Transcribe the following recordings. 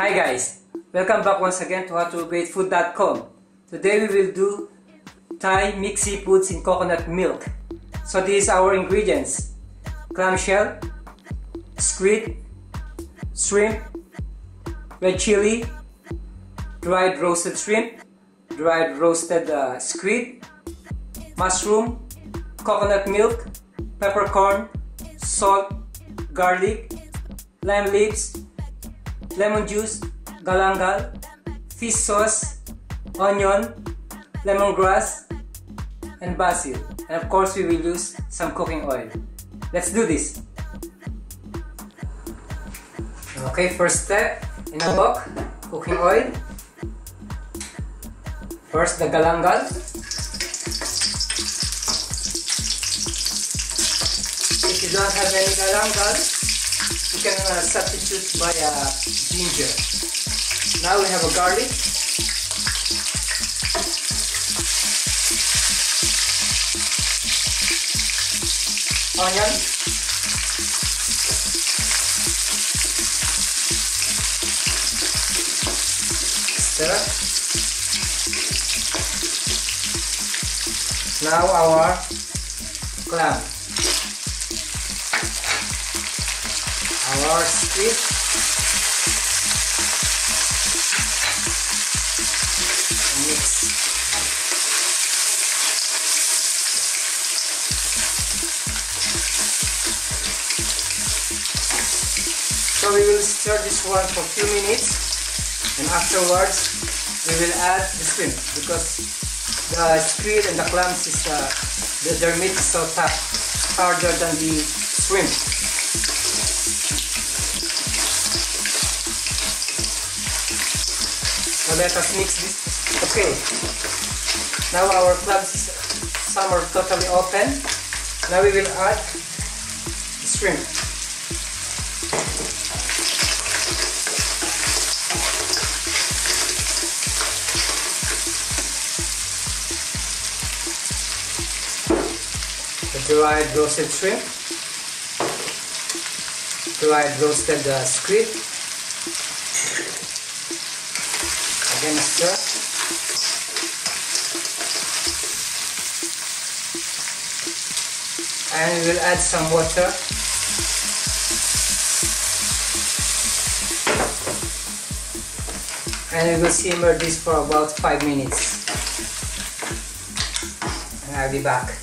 Hi guys, welcome back once again to How To Cook Great Food.com. Today we will do Thai mixed seafoods in coconut milk. So these are our ingredients: clamshell, squid, shrimp, red chili, dried roasted shrimp, dried roasted squid, mushroom, coconut milk, peppercorn, salt, garlic, lime leaves, lemon juice, galangal, fish sauce, onion, lemongrass, and basil. And of course we will use some cooking oil. Let's do this. Okay, first step, in a wok, cooking oil. First the galangal. If you don't have any galangal, you can substitute by ginger. Now we have a garlic. Onion. Stir. Now our clam. Our squid, mix. So we will stir this one for a few minutes, and afterwards we will add the shrimp, because the squid and the clams is their meat is so tough, harder than the shrimp. So let us mix this. Okay, now our clams, some are totally open. Now we will add the shrimp. The dried roasted shrimp, dried roasted squid. Again, stir. And we'll add some water. And we will simmer this for about 5 minutes. And I'll be back.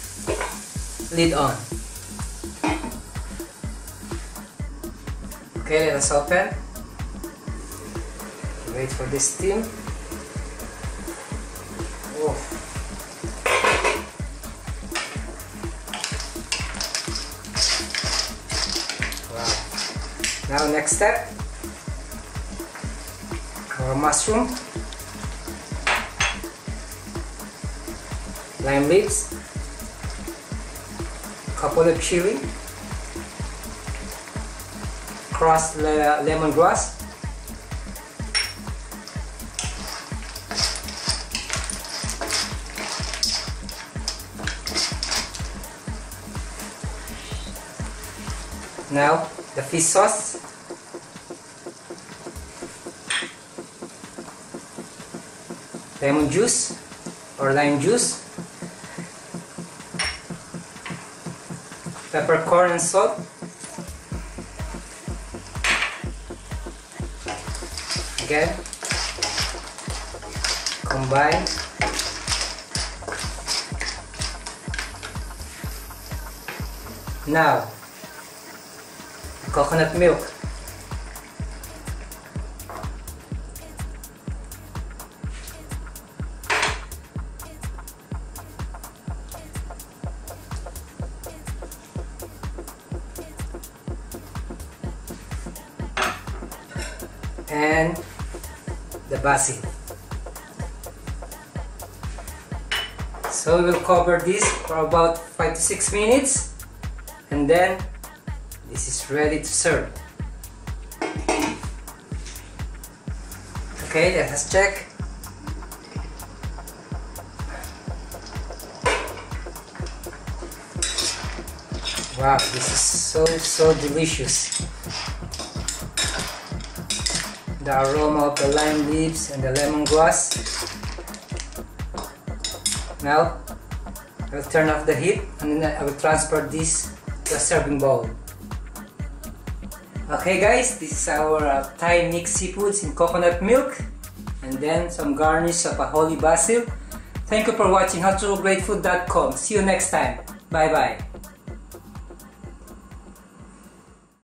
Lid on. Okay, let us open. Wait for the steam. Oh. Wow. Now next step, our mushroom, lime leaves, couple of chili, crushed lemongrass, now the fish sauce, lemon juice or lime juice, peppercorn and salt, again combine. Now coconut milk. And the basil. So we will cover this for about 5 to 6 minutes, and then this is ready to serve. Okay, let us check. Wow, this is so delicious. the aroma of the lime leaves and the lemongrass. Now I will turn off the heat and then I will transfer this to a serving bowl. Okay guys, this is our Thai mixed seafoods in coconut milk and then some garnish of a holy basil. Thank you for watching How To Cook Great Food.com. See you next time. Bye bye.